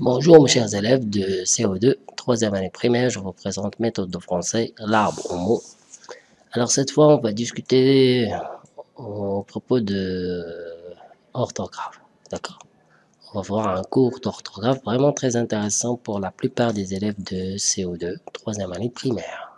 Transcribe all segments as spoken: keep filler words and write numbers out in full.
Bonjour mes chers élèves de C E deux, troisième année primaire, je vous présente méthode de français, l'arbre aux mots. Alors cette fois on va discuter au propos de orthographe, d'accord? On va voir un cours d'orthographe vraiment très intéressant pour la plupart des élèves de C E deux, troisième année primaire.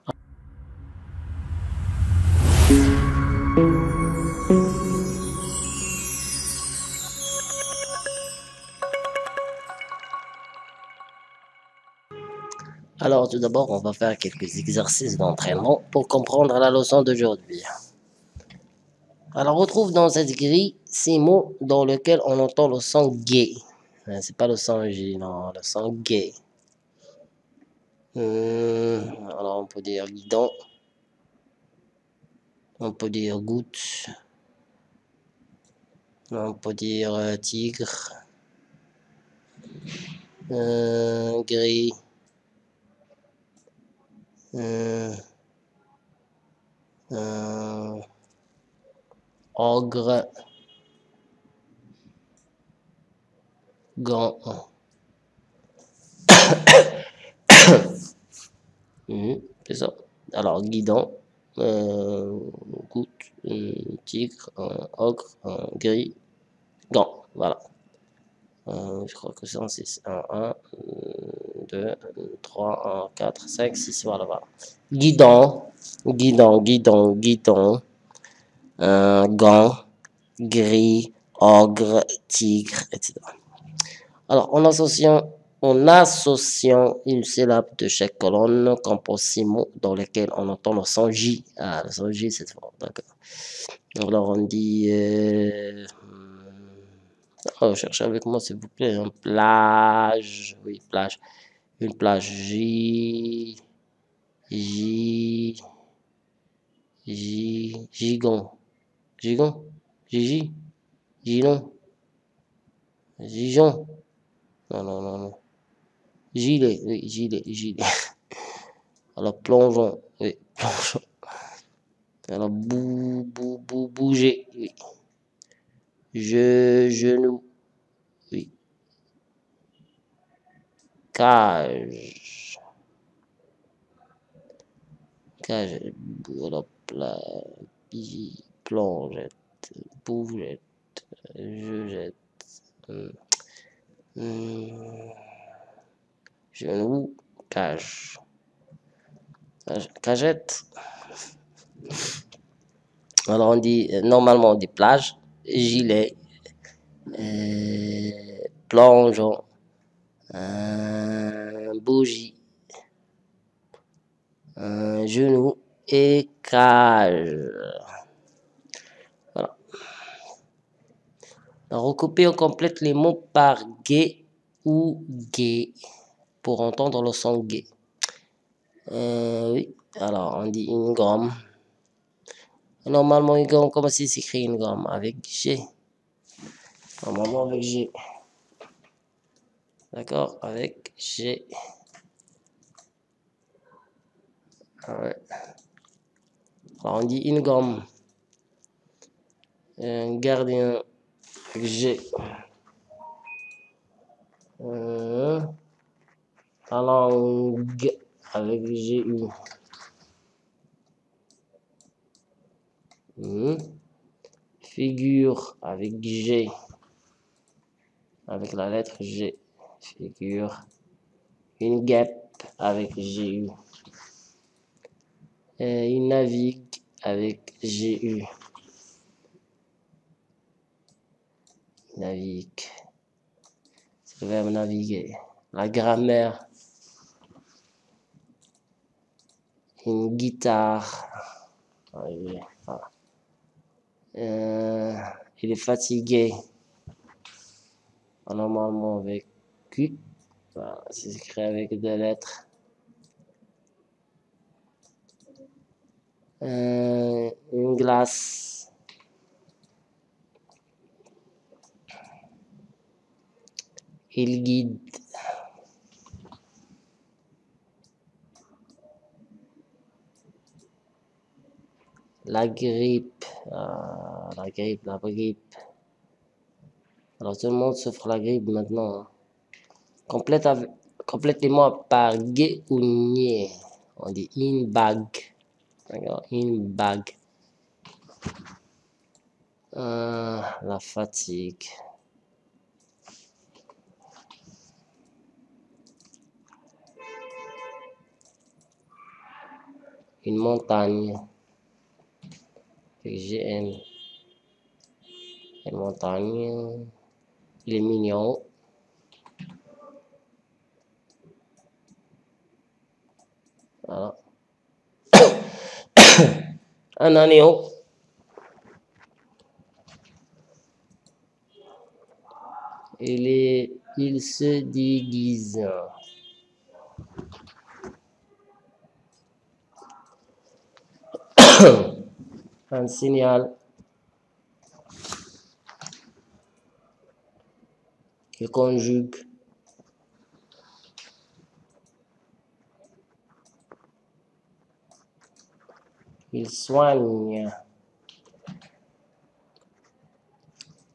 Alors tout d'abord, on va faire quelques exercices d'entraînement pour comprendre la leçon d'aujourd'hui. Alors on retrouve dans cette grille ces mots dans lesquels on entend le son gay. C'est pas le son G, non, le son gay. Hum, alors on peut dire guidon, on peut dire goutte, on peut dire tigre, hum, gris. Euh, euh, ogre, gant, mmh, c'est ça. Alors guidon, euh, goutte, euh, tigre, euh, ogre, euh, gris, gant, voilà. Euh, je crois que ça c'est un, un, deux, trois, un, quatre, cinq, six, voilà, voilà. Guidon, guidon, guidon, guidon, euh, gant, gris, ogre, tigre, et cetera. Alors, en associant, en associant une syllabe de chaque colonne, compose six mots dans lesquels on entend le son J. Ah, le son J, cette fois, d'accord. Alors, on dit... Euh, Oh, cherchez avec moi s'il vous plaît, une plage, oui plage, une plage, J, J, J, gigon, gigon, Gigi, Gilon, Gijon, non, non, non, non, gilet, oui, gilet, gilet, alors plongeon, oui, plongeon, alors bou, bou, bou, bouger, oui. Je, genou, oui. Cage. Cage, boulot, plongette, boulette, je jette. Hum. Genou, cage. Cagette. Alors on dit, normalement on dit plage. Gilet, euh, plongeon, euh, bougie, euh, genou et cage. Voilà. Alors, recouper, on complète les mots par gay ou gay pour entendre le son gay. Euh, oui, alors on dit une gomme. Normalement, une gomme, comment s'écrit une gomme? Avec G. Normalement, avec G. D'accord? Avec G. Ouais. Alors, on dit une gomme. Un gardien. Avec G. Euh, la langue. Avec G. Mmh. Figure avec G, avec la lettre G, figure, une guêpe avec G U, et une navigue avec G U, navigue, c'est le verbe naviguer, la grammaire, une guitare, voilà. Euh, il est fatigué. Normalement avec Q. Voilà, c'est écrit avec deux lettres. Euh, une glace. Il guide. La grippe, euh, la grippe, la grippe. Alors tout le monde souffre la grippe maintenant. Hein. Complète avec, complétez-moi par gué ou nier. On dit in bag. D'accord, in bag. Euh, la fatigue. Une montagne. G M. Une montagne. Il est mignon. Voilà. Un agneau. Il est, il se déguise. Un signal. Il conjugue. Il soigne.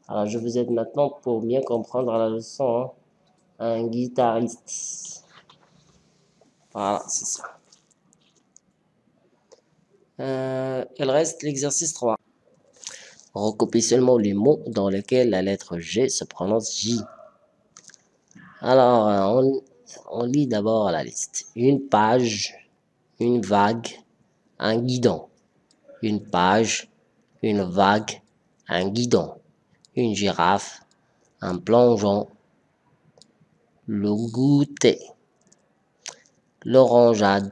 Alors, je vous aide maintenant pour bien comprendre la leçon. Hein. Un guitariste. Voilà, c'est ça. Euh, il reste l'exercice trois. Recopie seulement les mots dans lesquels la lettre G se prononce J. Alors, on, on lit d'abord la liste. Une page, une vague, un guidon. Une page, une vague, un guidon. Une girafe, un plongeon, le goûter, l'orangeade,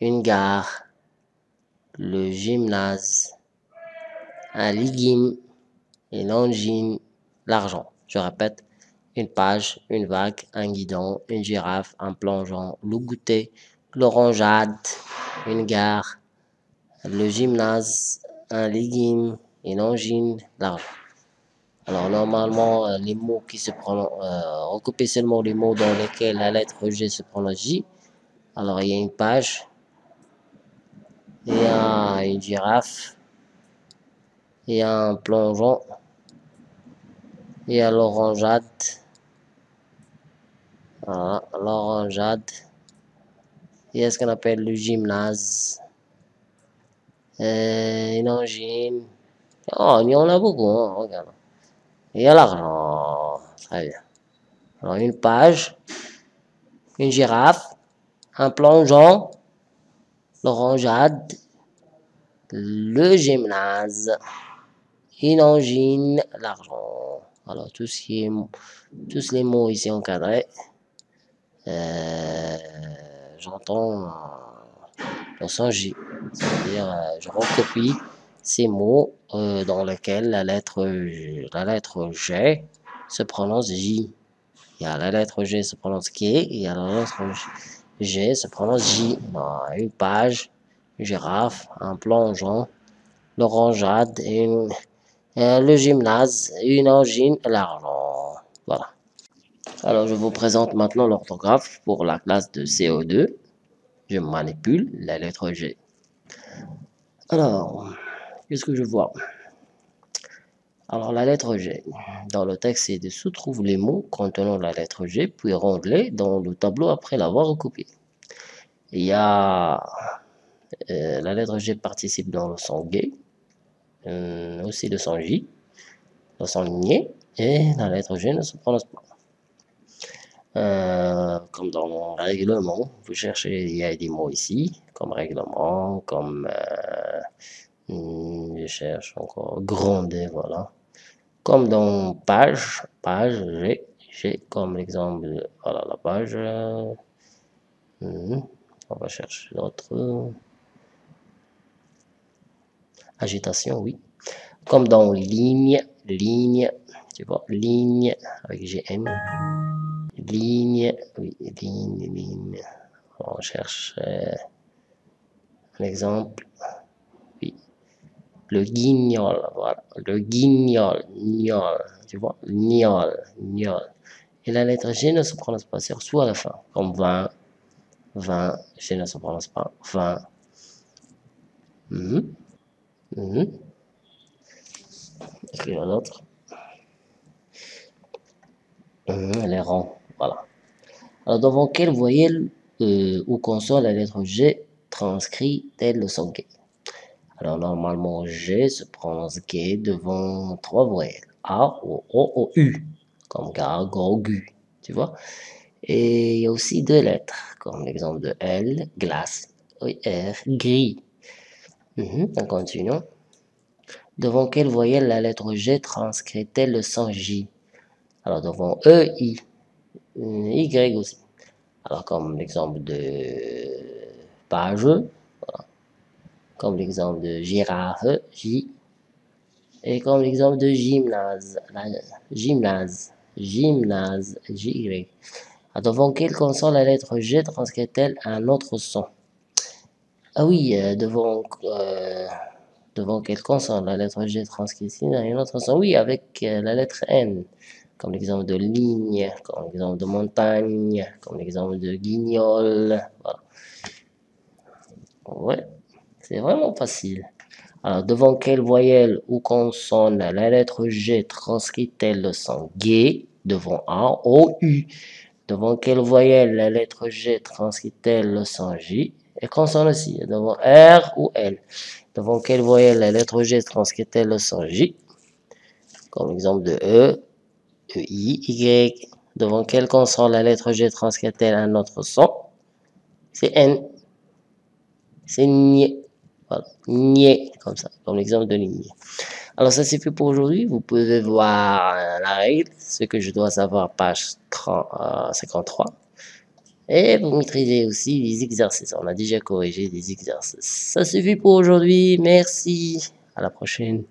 une gare, le gymnase, un légume et l'angine, l'argent. Je répète, une page, une vague, un guidon, une girafe, un plongeon, le goûter, l'orangeade, une gare, le gymnase, un légume et l'angine, l'argent. Alors normalement, les mots qui se prononcent, euh, recoupez seulement les mots dans lesquels la lettre G se prononce J. Alors il y a une page, il y a une girafe, il y a un plongeon, il y a l'orangeade, voilà, l'orangeade, il y a ce qu'on appelle le gymnase, et une angine, oh, il y en a beaucoup, hein, regarde, il y a l'argent, très bien. Alors une page, une girafe, un plongeon, l'orangeade, le gymnase, une angine, l'argent. Alors tout ce qui est, tous les mots ici encadrés. Euh, J'entends le son J. C'est-à-dire, euh, je recopie ces mots euh, dans lesquels la lettre, la lettre G se prononce J. Il y a la lettre G se prononce K, et il y a la lettre J. G se prononce J. Une page, une girafe, un plongeon, l'orangeade, une, euh, le gymnase, une angine, l'argent. Voilà. Alors, je vous présente maintenant l'orthographe pour la classe de C E deux. Je manipule la lettre G. Alors, qu'est-ce que je vois? Alors, la lettre G. Dans le texte ci-dessous, trouve les mots contenant la lettre G, puis rangez-les dans le tableau après l'avoir recopié. Il y a euh, la lettre G participe dans le son G, euh, aussi le son J, le son N, et la lettre G ne se prononce pas. Euh, comme dans mon règlement, vous cherchez, il y a des mots ici, comme règlement, comme... Euh, je cherche encore gronder, voilà. Comme dans page, page, j'ai comme l'exemple, voilà la page. Euh, on va chercher l'autre. Agitation, oui. Comme dans ligne, ligne, tu vois, ligne avec G M. Ligne, oui, ligne, ligne. On cherche euh, un exemple. Oui. Le guignol, voilà. Le guignol, gnol, tu vois, gnol, gnol. Et la lettre G ne se prononce pas, c'est surtout à la fin. Comme vingt, vingt, G ne se prononce pas, vingt. Mm-hmm. Mm-hmm. Écrivons l'autre. les rangs, voilà. Alors devant quel voyelle euh, ou consonne la lettre G transcrit tel le son G? Alors normalement G se prononce G devant trois voyelles, A, O, O, O, U, comme Ga, Go, Gu, tu vois. Et il y a aussi deux lettres, comme l'exemple de L, glace, R, gris. Mm-hmm, on continue. Devant quelle voyelle la lettre G transcrit-elle le son J? Alors devant E, I, Y aussi. Alors comme l'exemple de page, voilà. Comme l'exemple de girafe, J. Et comme l'exemple de gymnase, la, gymnase, gymnase, J Y. Alors devant quelle consonne la lettre G transcrit-elle un autre son? Ah oui, euh, devant... Euh, devant quelle consonne la lettre G transcrit une autre son? Oui, avec euh, la lettre N, comme l'exemple de ligne, comme l'exemple de montagne, comme l'exemple de guignol. Voilà. Ouais, c'est vraiment facile. Alors, devant quelle voyelle ou consonne la lettre G transcrit-elle le son G? Devant A, O, U. Devant quelle voyelle la lettre G transcrit-elle le son J? Et consonne aussi, devant R ou L. Devant quelle voyelle la lettre G transcrit-elle le son J? Comme exemple de E, E, I, Y. Devant quelle consonne la lettre G transcrit-elle un autre son? C'est N. C'est N. Voilà, N, comme ça, comme l'exemple de N. Alors ça suffit pour aujourd'hui. Vous pouvez voir la règle, ce que je dois savoir, page cinquante-trois. Et vous maîtrisez aussi les exercices. On a déjà corrigé des exercices. Ça suffit pour aujourd'hui. Merci. À la prochaine.